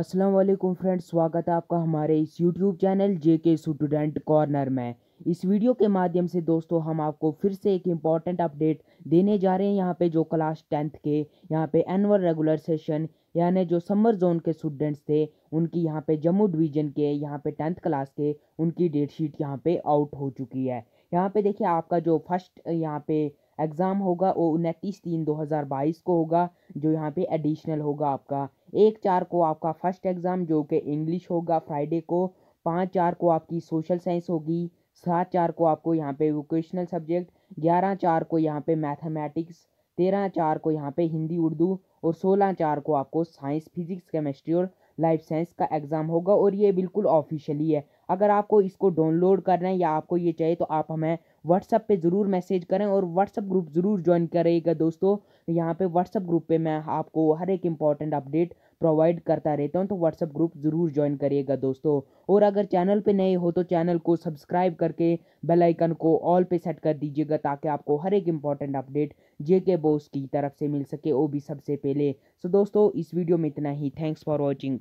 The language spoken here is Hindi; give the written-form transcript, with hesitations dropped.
अस्सलाम वालेकुम फ्रेंड्स, स्वागत है आपका हमारे इस YouTube channel JK student corner में। इस वीडियो के माध्यम से दोस्तों हम आपको फिर से एक इम्पॉर्टेंट अपडेट देने जा रहे हैं। यहाँ पे जो क्लास 10th के यहाँ पे एनुअल रेगुलर सेशन यानी जो समर जोन के स्टूडेंट्स थे उनकी यहाँ पे जम्मू डिवीज़न के यहाँ पे 10th क्लास के उनकी डेट शीट यहाँ पे आउट हो चुकी है। यहाँ पे देखिए आपका जो फर्स्ट यहाँ पे एग्ज़ाम होगा वो 29/3/2022 को होगा, जो यहाँ पे एडिशनल होगा आपका 1/4 को आपका फर्स्ट एग्ज़ाम जो कि इंग्लिश होगा फ्राइडे को, 5/4 को आपकी सोशल साइंस होगी, 7/4 को आपको यहाँ पे वोकेशनल सब्जेक्ट, 11/4 को यहाँ पे मैथमेटिक्स, 13/4 को यहाँ पे हिंदी उर्दू और 16/4 को आपको साइंस फिजिक्स केमिस्ट्री और लाइफ साइंस का एग्ज़ाम होगा। और ये बिल्कुल ऑफिशियली है। अगर आपको इसको डाउनलोड करना है या आपको ये चाहिए तो आप हमें व्हाट्सएप पे ज़रूर मैसेज करें और व्हाट्सएप ग्रुप ज़रूर ज्वाइन करिएगा दोस्तों। यहाँ पे व्हाट्सएप ग्रुप पे मैं आपको हर एक इंपॉर्टेंट अपडेट प्रोवाइड करता रहता हूँ, तो व्हाट्सएप ग्रुप ज़रूर ज्वाइन करिएगा दोस्तों। और अगर चैनल पे नए हो तो चैनल को सब्सक्राइब करके बेल आइकन को ऑल पे सेट कर दीजिएगा, ताकि आपको हर एक इंपॉर्टेंट अपडेट JKBOSE की तरफ से मिल सके, वो भी सबसे पहले। सो दोस्तों इस वीडियो में इतना ही। Thanks for watching.